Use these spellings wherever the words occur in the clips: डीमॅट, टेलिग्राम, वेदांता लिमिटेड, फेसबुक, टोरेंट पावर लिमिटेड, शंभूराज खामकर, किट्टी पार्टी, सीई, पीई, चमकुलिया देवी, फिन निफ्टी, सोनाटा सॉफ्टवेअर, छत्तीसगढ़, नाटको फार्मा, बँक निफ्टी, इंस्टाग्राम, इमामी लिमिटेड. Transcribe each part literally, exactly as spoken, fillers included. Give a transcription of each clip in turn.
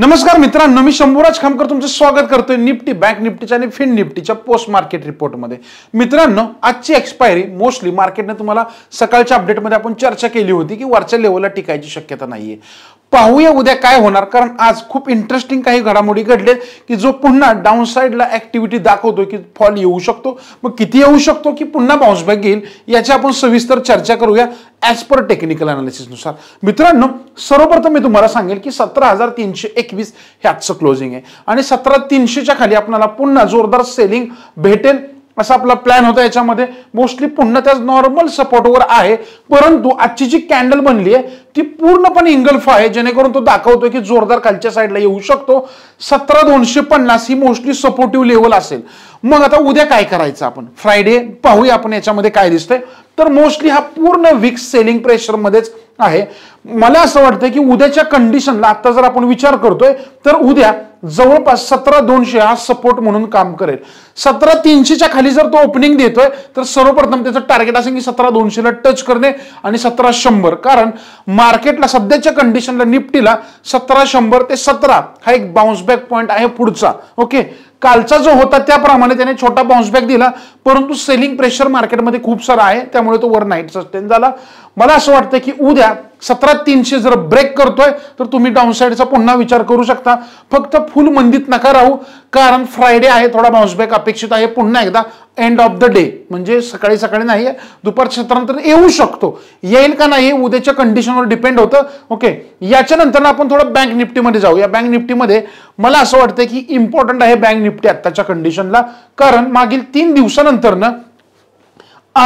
नमस्कार मित्रांनो, मी शंभूराज खामकर तुमचं स्वागत करतोय निफ्टी, बँक निफ्टीच्या आणि फिन निफ्टीच्या पोस्ट मार्केट रिपोर्ट मध्ये। मित्रांनो, आजची एक्सपायरी मोस्टली मार्केटने तुम्हाला सकाळच्या अपडेट मध्ये आपण चर्चा केली होती की वरच्या लेव्हलला टिकायची शक्यता नाहीये। पाहूया उद्या काय होणार, कारण आज खूप इंटरेस्टिंग काही घडामोडी घडले की जो पुन्हा डाउन साइडला ऍक्टिव्हिटी दाखवतो की फॉल येऊ शकतो, मग किती येऊ शकतो की पुन्हा बाउन्स बॅक घेईल याची आपण सविस्तर चर्चा करूया ॲज पर टेक्निकल ॲनालिसिस नुसार। मित्रांनो, सर्वप्रथम मी तुम्हाला सांगेल की सतरा हजार तीनशे एकवीस हे आजचं क्लोजिंग आहे आणि सतरा हजार तीनशे च्या खाली आपल्याला पुन्हा जोरदार सेलिंग भेटेल असा आपला प्लॅन होता। याच्यामध्ये मोस्टली पुन्हा त्याच नॉर्मल सपोर्टवर आहे, परंतु आजची जी कॅन्डल बनली आहे ती पूर्णपणे इंगल्फ आहे, जेणेकरून तो दाखवतो की जोरदार खालच्या साईडला येऊ शकतो। सतरा हजार दोनशे पन्नास ही मोस्टली सपोर्टिव्ह लेव्हल असेल। मग आता उद्या काय करायचं आपण फ्रायडे पाहूया आपण याच्यामध्ये काय दिसतंय। तर मोस्टली हा पूर्ण वीक सेलिंग प्रेशर मध्येच आहे। मला असं वाटतं की उद्याच्या कंडिशनला आता जर आपण विचार करतोय तर उद्या जवळपास सतरा दोनशे हा सपोर्ट म्हणून काम करेल। सतरा तीनशेच्या खाली जर तो ओपनिंग देतोय तर सर्वप्रथम त्याचं टार्गेट असेल की सतरा दोनशेला टच करणे आणि सतरा शंभर, कारण मार्केटला सध्याच्या कंडिशनला निफ्टीला सतरा शंभर ते सतरा हा एक बाउन्स बॅक पॉईंट आहे पुढचा। ओके, कालचा जो होता त्याप्रमाणे त्याने छोटा बाउन्स बॅक दिला, परंतु सेलिंग प्रेशर मार्केटमध्ये खूप सारा आहे, त्यामुळे तो ओव्हरनाईट सस्टेन झाला। मला असं वाटतं की उद्या सतरा तीनशे जर ब्रेक करतोय तर तुम्ही डाऊनसाइडचा पुन्हा विचार करू शकता, फक्त फुल मंदीत नका राहू, कारण फ्रायडे आहे, थोडा बाउन्स बॅक अपेक्षित आहे। पुन्हा एकदा एंड ऑफ द डे म्हणजे सकाळी सकाळी नाही, दुपारच्या सत्रानंतर येऊ शकतो, येईल का नाही उद्याच्या कंडिशनवर डिपेंड होतं। ओके, याच्यानंतर आपण थोडं बँक निफ्टीमध्ये जाऊया। बँक निफ्टीमध्ये मला असं वाटतं की इम्पॉर्टंट आहे बँक निफ्टी आत्ताच्या कंडिशनला, कारण मागील तीन दिवसानंतर ना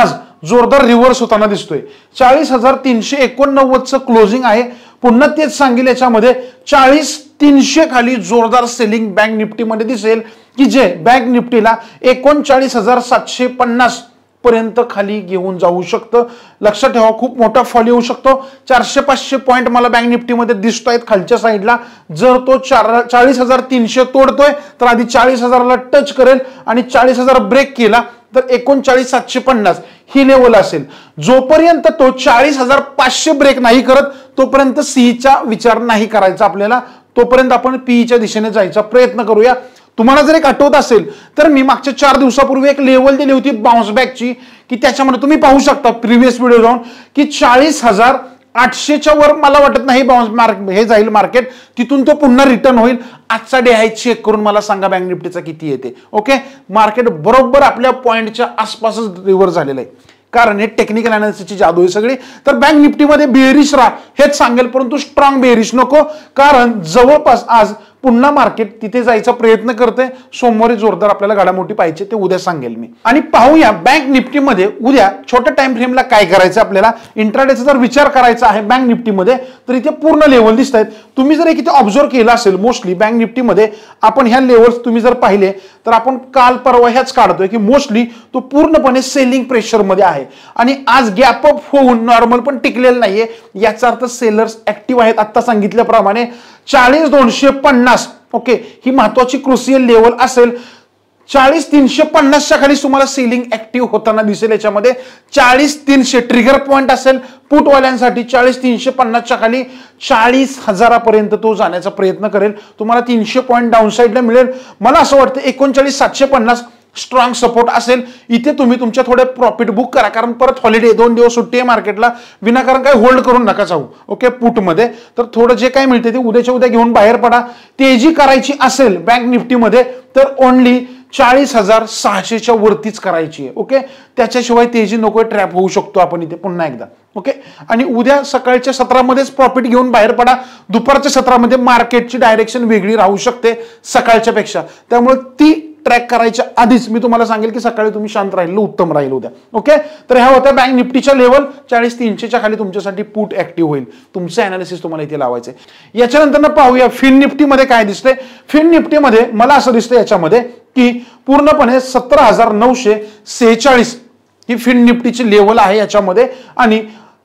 आज जोरदार रिव्हर्स होताना दिसतोय। चाळीस हजार तीनशे एकोणनव्वदचं क्लोजिंग आहे। पुन्हा तेच सांगितलं, याच्यामध्ये चाळीस तीनशे खाली जोरदार सेलिंग बँक निफ्टीमध्ये दिसेल की जे बँक निफ्टीला एकोणचाळीस हजार सातशे पन्नास पर्यंत खाली घेऊन जाऊ शकतं। लक्षात ठेवा, खूप मोठा फॉल येऊ शकतो। चारशे पाचशे पॉईंट मला बँक निफ्टीमध्ये दिसत आहेत खालच्या साईडला। जर तो चाळीस हजार तीनशे तोडतोय तर आधी चाळीस हजाराला टच करेल आणि चाळीस हजार ब्रेक केला तर एकोणचाळीस सातशे पन्नास ही लेवल असेल। जोपर्यंत तो चाळीस हजार पाचशे ब्रेक नाही करत तोपर्यंत सीईचा विचार नाही करायचा आपल्याला, तोपर्यंत आपण पीईच्या दिशेने जायचा प्रयत्न करूया। तुम्हाला जर एक आठवत असेल तर मी मागच्या चार दिवसापूर्वी एक लेवल दिली होती बाउन्स बॅकची, की त्याच्यामध्ये तुम्ही पाहू शकता प्रिव्हियस व्हिडिओ जाऊन की चाळीस हजार आठशेच्या वर मला वाटत नाही बाउन्स मार्क हे जाईल मार्केट, तिथून तो पुन्हा रिटर्न होईल। आजचा डे आहे, चेक करून मला सांगा बँक निफ्टीचा किती येते। ओके, मार्केट बरोबर आपल्या पॉईंटच्या आसपासच रिव्हर्स झालेलं आहे, कारण हे टेक्निकल अनालिसिसची जादू आहे सगळी। तर बँक निफ्टीमध्ये बेरिश राहा हेच सांगेल, परंतु स्ट्रॉंग बेरिश नको, कारण जवळपास आज पुन्हा मार्केट तिथे जायचा प्रयत्न करते। सोमवारी जोरदार आपल्याला घडामोडी पाहिजे, ते उद्या सांगेल मी। आणि पाहूया बँक निफ्टीमध्ये उद्या छोट्या टाइम फ्रेमला काय करायचं आपल्याला। इंट्राडेचा जर विचार करायचा आहे बँक निफ्टीमध्ये तर इथे पूर्ण लेवल दिसत आहेत। तुम्ही जर एक इथे ऑब्झर्व केला असेल मोस्टली बँक निफ्टीमध्ये आपण ह्या लेवल्स तुम्ही जर पाहिले तर आपण काल परवा ह्याच काढतोय की मोस्टली तो पूर्णपणे सेलिंग प्रेशरमध्ये आहे आणि आज गॅप अप होऊन नॉर्मल पण टिकलेलं नाहीये, याचा अर्थ सेलर्स ऍक्टिव्ह आहेत। आत्ता सांगितल्याप्रमाणे चाळीस दोनशे पन्नास ओके ही महत्वाची क्रुशियल लेवल असेल। चाळीस तीनशे पन्नासच्या खाली तुम्हाला सेलिंग ऍक्टिव्ह होताना दिसेल। याच्यामध्ये चाळीस तीनशे ट्रिगर पॉईंट असेल पुटवाल्यांसाठी। चाळीस तीनशे पन्नासच्या खाली चाळीस हजारापर्यंत तो जाण्याचा प्रयत्न करेल, तुम्हाला तीनशे पॉईंट डाऊन साईडला मिळेल। मला असं वाटतं एकोणचाळीस सातशे पन्नास स्ट्रॉंग सपोर्ट असेल, इथे तुम्ही तुमच्या थोडे प्रॉफिट बुक करा, कारण परत हॉलिडे दोन दिवस सुट्टी आहे मार्केटला, विनाकारण काय होल्ड करून नका जाऊ। ओके, पुटमध्ये तर थोडं जे काय मिळते ते उद्याच्या उद्या घेऊन बाहेर पडा। तेजी करायची असेल बँक निफ्टीमध्ये तर ओनली चाळीस हजार सहाशेच्या वरतीच करायची आहे। ओके, त्याच्याशिवाय तेजी नको, ट्रॅप होऊ शकतो आपण इथे पुन्हा एकदा। ओके, आणि उद्या सकाळच्या सत्रामध्येच प्रॉफिट घेऊन बाहेर पडा। दुपारच्या सत्रामध्ये मार्केटची डायरेक्शन वेगळी राहू शकते सकाळच्या पेक्षा, त्यामुळे ती ट्रॅक करायच्या आधीच मी तुम्हाला सांगेल की सकाळी तुम्ही शांत राहिलं उत्तम राहील उद्या। ओके, तर ह्या होत्या बँक निफ्टीच्या लेवल। चाळीस तीनशेच्या खाली तुमच्यासाठी पुट ऍक्टिव्ह होईल, तुमचं अनालिसिस तुम्हाला इथे लावायचं आहे। याच्यानंतर पाहूया फिन निफ्टीमध्ये काय दिसतंय। फिन निफ्टीमध्ये मला असं दिसतंय याच्यामध्ये की पूर्णपणे सतरा हजार नऊशे सेहेचाळीस ही फिन निफ्टीची लेवल आहे याच्यामध्ये। आणि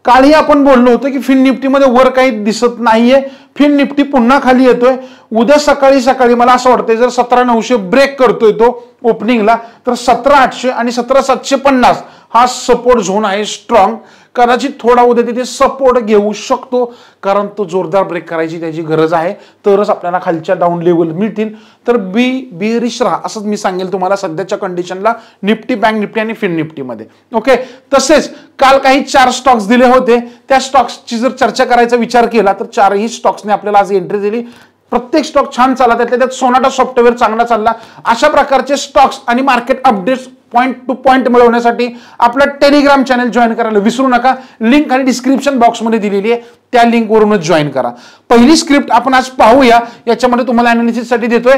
कालही आपण बोललो होतो की फिन निफ्टीमध्ये वर काही दिसत नाहीये, फिन निफ्टी पुन्हा खाली येतोय। उद्या सकाळी सकाळी मला असं वाटतंय जर सतरा नऊशे ब्रेक करतोय तो ओपनिंगला तर सतरा आठशे आणि सतरा सातशे पन्नास हा सपोर्ट झोन आहे स्ट्रॉंग, कदाचित थोडा उद्या तिथे सपोर्ट घेऊ शकतो, कारण तो जोरदार ब्रेक करायची त्याची गरज आहे, तरच आपल्याला खालच्या डाऊन लेवल मिळतील। तर बी बेरिश राहा असंच मी सांगेल तुम्हाला सध्याच्या कंडिशनला निफ्टी, बँक निफ्टी आणि फिन निफ्टीमध्ये। ओके, तसेच काल काही चार स्टॉक्स दिले होते, त्या स्टॉक्सची जर चर्चा करायचा विचार केला तर चारही स्टॉक्सने आपल्याला आज एंट्री दिली। प्रत्येक स्टॉक छान चालला, त्यातल्या त्यात सोनाटा सॉफ्टवेअर चांगला चालला। अशा प्रकारचे स्टॉक्स आणि market updates point to point मिळवण्यासाठी आपला टेलिग्राम चॅनल जॉईन करायला विसरू नका। लिंक आणि डिस्क्रिप्शन बॉक्समध्ये दिलेली आहे, त्या लिंकवरूनच जॉईन करा। पहिली स्क्रिप्ट आपण आज पाहूया, याच्यामध्ये तुम्हाला ॲनालिसिससाठी देतोय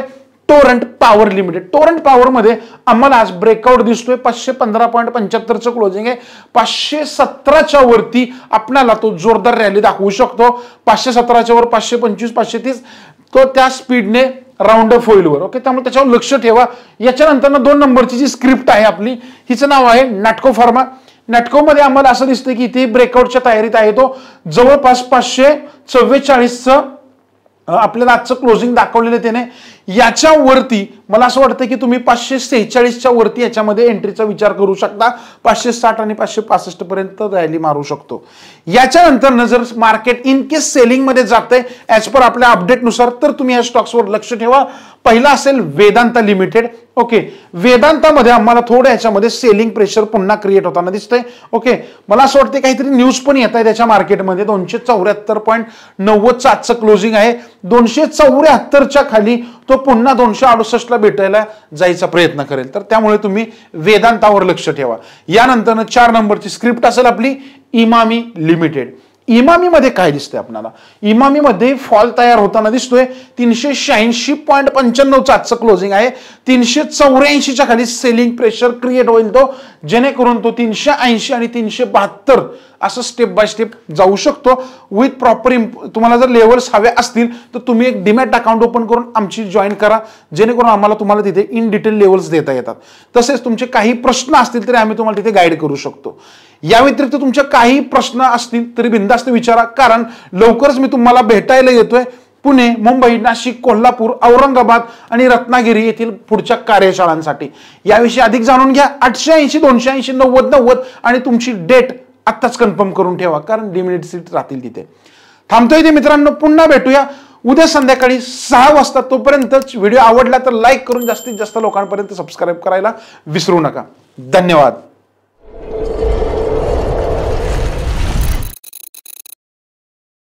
टोरेंट पावर लिमिटेड। Torrent Power मध्ये आम्हाला आज ब्रेकआउट दिसतोय, पाचशे पंधरा पॉईंट पंच्याहत्तरचं क्लोजिंग आहे, पाचशे सतराच्या वरती आपल्याला तो जोरदार रॅली दाखवू शकतो। पाचशे सतराच्या वर पाचशे पंचवीस पाचशे तीस तो त्या स्पीडने राउंड अप होईल वर। ओके, त्यामुळे त्याच्यावर लक्ष ठेवा। याच्यानंतर दोन नंबरची जी स्क्रिप्ट आहे आपली, हिचं नाव आहे नाटको फार्मा। नाटको मध्ये आम्हाला असं दिसतं की इथे ब्रेकआउटच्या तयारीत आहे, तो जवळपास पाचशे चव्वेचाळीसचं आपल्याला आजचं क्लोजिंग दाखवलेलं त्याने। याच्यावरती मला असं वाटतं की तुम्ही पाचशे सेहेचाळीसच्या वरती याच्यामध्ये एंट्रीचा विचार करू शकता, पाचशे साठ आणि पाचशे पासष्ट पर्यंत रॅली मारू शकतो। याच्यानंतर जर मार्केट इनकेस सेलिंगमध्ये जाते ॲज पर आपल्या अपडेटनुसार तर तुम्ही या स्टॉक्सवर लक्ष ठेवा। पहिला असेल वेदांता लिमिटेड। ओके, वेदांतामध्ये आम्हाला थोडं याच्यामध्ये सेलिंग प्रेशर पुन्हा क्रिएट होताना दिसतंय। ओके, मला असं वाटतं काहीतरी न्यूज पण येत आहे त्याच्या मार्केटमध्ये। दोनशे चौऱ्याहत्तर पॉईंट नव्वदचं आजचं क्लोजिंग आहे, दोनशे चौऱ्याहत्तरच्या खाली तो पुन्हा दोनशे अडुसष्टला भेटायला जायचा प्रयत्न करेल, तर त्यामुळे तुम्ही वेदांतावर लक्ष ठेवा। यानंतर चार नंबरची स्क्रिप्ट असेल आपली इमामी लिमिटेड। इमामीमध्ये काय दिसतंय आपल्याला, इमामीमध्ये फॉल तयार होताना दिसतोय। तीनशे शहाऐंशी पॉईंट पंच्याण्णवचं आजचं क्लोजिंग आहे, तीनशे चौऱ्याऐंशीच्या खाली सेलिंग प्रेशर क्रिएट होईल तो, जेणेकरून तो तीनशे ऐंशी आणि तीनशे बहात्तर असं स्टेप बाय स्टेप जाऊ शकतो विथ प्रॉपर इम्प। तुम्हाला जर लेवल्स हवे असतील तर तुम्ही एक डीमॅट अकाउंट ओपन करून आमची जॉईन करा, जेणेकरून आम्हाला तुम्हाला तिथे इन डिटेल लेवल्स देता येतात। तसेच तुमचे काही प्रश्न असतील तरी आम्ही तुम्हाला तिथे गाईड करू शकतो। या व्यतिरिक्त तुमचे काही प्रश्न असतील तरी बिनधास्त विचारा, कारण लवकरच मी तुम्हाला भेटायला येतोय। पुणे, मुंबई, नाशिक, कोल्हापूर, औरंगाबाद आणि रत्नागिरी येथील पुढच्या कार्यशाळांसाठी याविषयी अधिक जाणून घ्या। आठशे ऐंशी दोनशे ऐंशी नव्वद नव्वद आणि तुमची डेट आत्ताच कन्फर्म करून ठेवा, कारण लिमिटेड सीट राहतील तिथे। थांबतोय ते मित्रांनो, पुन्हा भेटूया उद्या संध्याकाळी सहा वाजता। तोपर्यंतच व्हिडिओ आवडला तर लाईक करून जास्तीत जास्त लोकांपर्यंत सबस्क्राईब करायला विसरू नका। धन्यवाद।